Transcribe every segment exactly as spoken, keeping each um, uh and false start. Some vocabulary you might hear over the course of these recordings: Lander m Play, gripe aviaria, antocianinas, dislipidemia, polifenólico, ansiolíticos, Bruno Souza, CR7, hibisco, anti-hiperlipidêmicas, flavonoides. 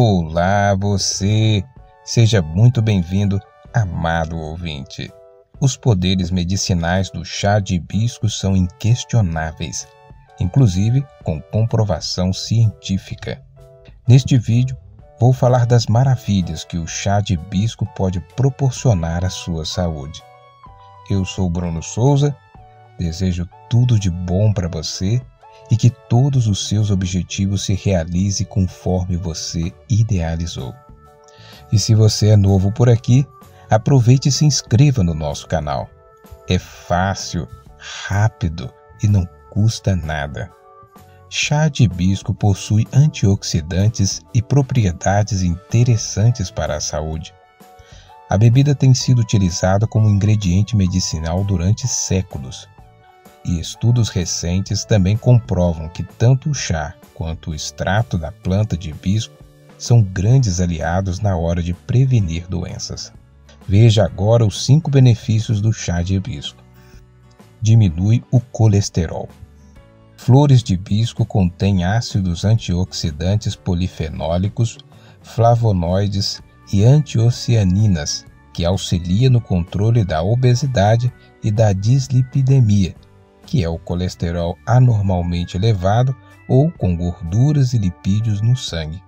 Olá você! Seja muito bem-vindo, amado ouvinte. Os poderes medicinais do chá de hibisco são inquestionáveis, inclusive com comprovação científica. Neste vídeo, vou falar das maravilhas que o chá de hibisco pode proporcionar à sua saúde. Eu sou Bruno Souza, desejo tudo de bom para você e que todos os seus objetivos se realizem conforme você idealizou. E se você é novo por aqui, aproveite e se inscreva no nosso canal. É fácil, rápido e não custa nada. Chá de hibisco possui antioxidantes e propriedades interessantes para a saúde. A bebida tem sido utilizada como ingrediente medicinal durante séculos, e estudos recentes também comprovam que tanto o chá quanto o extrato da planta de hibisco são grandes aliados na hora de prevenir doenças. Veja agora os cinco benefícios do chá de hibisco. Diminui o colesterol. Flores de hibisco contêm ácidos antioxidantes polifenólicos, flavonoides e antocianinas, que auxilia no controle da obesidade e da dislipidemia, que é o colesterol anormalmente elevado ou com gorduras e lipídios no sangue.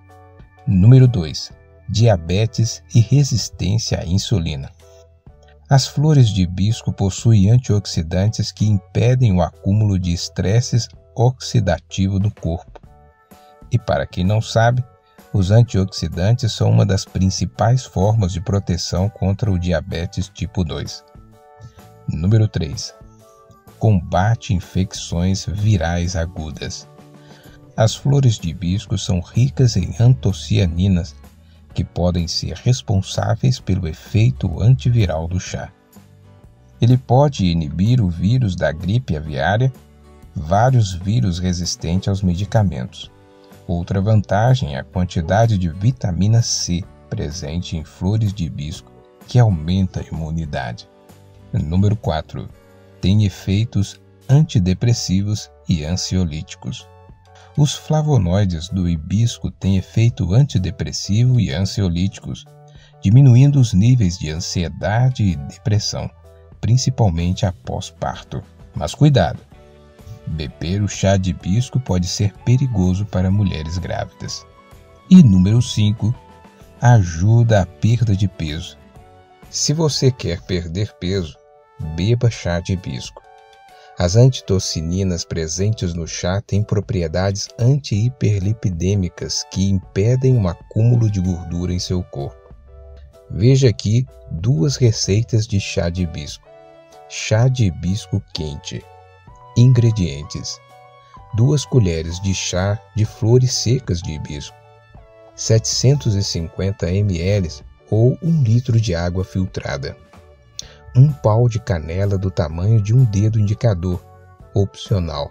Número dois. Diabetes e resistência à insulina. As flores de hibisco possuem antioxidantes que impedem o acúmulo de estresses oxidativo no corpo. E para quem não sabe, os antioxidantes são uma das principais formas de proteção contra o diabetes tipo dois. Número três. Combate infecções virais agudas. As flores de hibisco são ricas em antocianinas, que podem ser responsáveis pelo efeito antiviral do chá. Ele pode inibir o vírus da gripe aviária, vários vírus resistentes aos medicamentos. Outra vantagem é a quantidade de vitamina C presente em flores de hibisco, que aumenta a imunidade. Número quatro. Tem efeitos antidepressivos e ansiolíticos. Os flavonoides do hibisco têm efeito antidepressivo e ansiolíticos, diminuindo os níveis de ansiedade e depressão, principalmente após parto. Mas cuidado! Beber o chá de hibisco pode ser perigoso para mulheres grávidas. E número cinco. Ajuda à perda de peso. Se você quer perder peso, beba chá de hibisco. As antitocininas presentes no chá têm propriedades anti-hiperlipidêmicas que impedem um acúmulo de gordura em seu corpo. Veja aqui duas receitas de chá de hibisco. Chá de hibisco quente. Ingredientes: duas colheres de chá de flores secas de hibisco, setecentos e cinquenta mililitros ou um litro de água filtrada, um pau de canela do tamanho de um dedo indicador, opcional,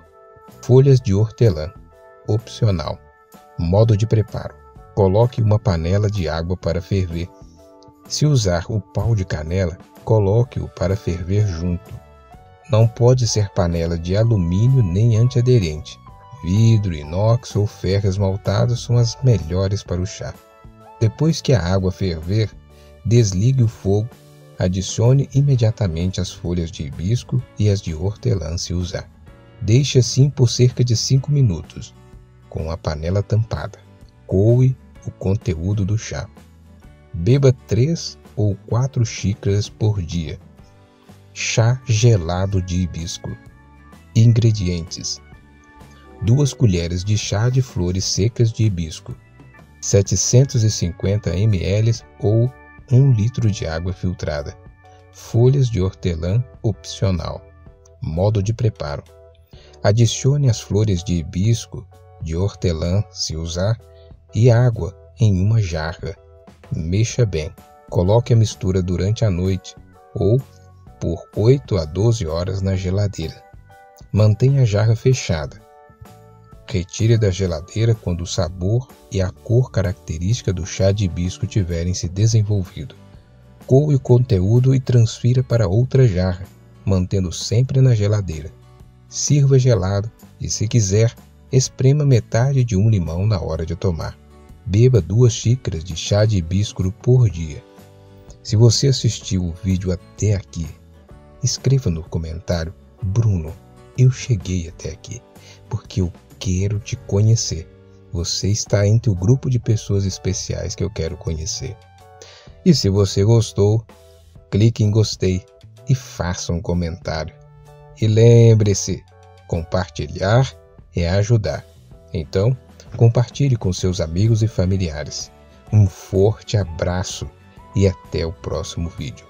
folhas de hortelã, opcional. Modo de preparo: coloque uma panela de água para ferver. Se usar o pau de canela, coloque-o para ferver junto. Não pode ser panela de alumínio nem antiaderente. Vidro, inox ou ferro esmaltado são as melhores para o chá. Depois que a água ferver, desligue o fogo, adicione imediatamente as folhas de hibisco e as de hortelã se usar. Deixe assim por cerca de cinco minutos, com a panela tampada. Coe o conteúdo do chá. Beba três ou quatro xícaras por dia. Chá gelado de hibisco. Ingredientes: duas colheres de chá de flores secas de hibisco, setecentos e cinquenta mililitros ou um litro de água filtrada, folhas de hortelã opcional. Modo de preparo: adicione as flores de hibisco, de hortelã se usar, e água em uma jarra. Mexa bem. Coloque a mistura durante a noite ou por oito a doze horas na geladeira. Mantenha a jarra fechada. Retire da geladeira quando o sabor e a cor característica do chá de hibisco tiverem se desenvolvido. Coe o conteúdo e transfira para outra jarra, mantendo sempre na geladeira. Sirva gelado e, se quiser, esprema metade de um limão na hora de tomar. beba duas xícaras de chá de hibisco por dia. Se você assistiu o vídeo até aqui, escreva no comentário: Bruno, eu cheguei até aqui, porque eu quero te conhecer. Você está entre o grupo de pessoas especiais que eu quero conhecer. E se você gostou, clique em gostei e faça um comentário. E lembre-se, compartilhar é ajudar. Então, compartilhe com seus amigos e familiares. Um forte abraço e até o próximo vídeo.